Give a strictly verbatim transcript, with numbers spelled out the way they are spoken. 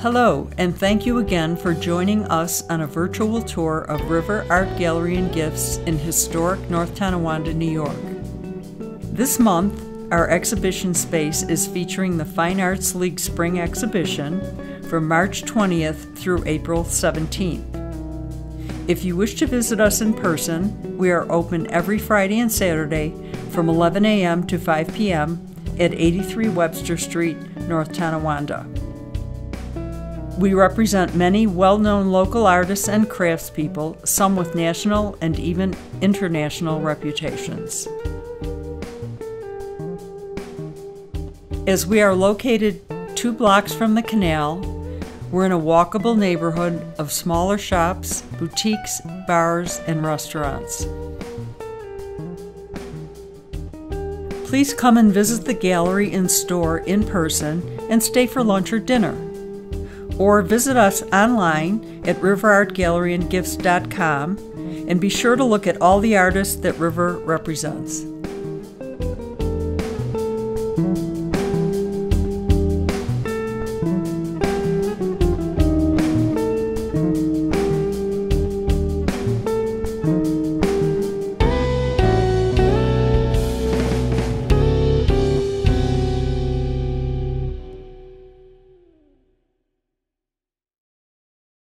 Hello, and thank you again for joining us on a virtual tour of River Art Gallery and Gifts in historic North Tonawanda, New York. This month, our exhibition space is featuring the Fine Arts League Spring Exhibition from March twentieth through April seventeenth. If you wish to visit us in person, we are open every Friday and Saturday from eleven a m to five p m at eighty-three Webster Street, North Tonawanda. We represent many well-known local artists and craftspeople, some with national and even international reputations. As we are located two blocks from the canal, we're in a walkable neighborhood of smaller shops, boutiques, bars, and restaurants. Please come and visit the gallery and store in person and stay for lunch or dinner. Or visit us online at river art gallery and gifts dot com and be sure to look at all the artists that River represents.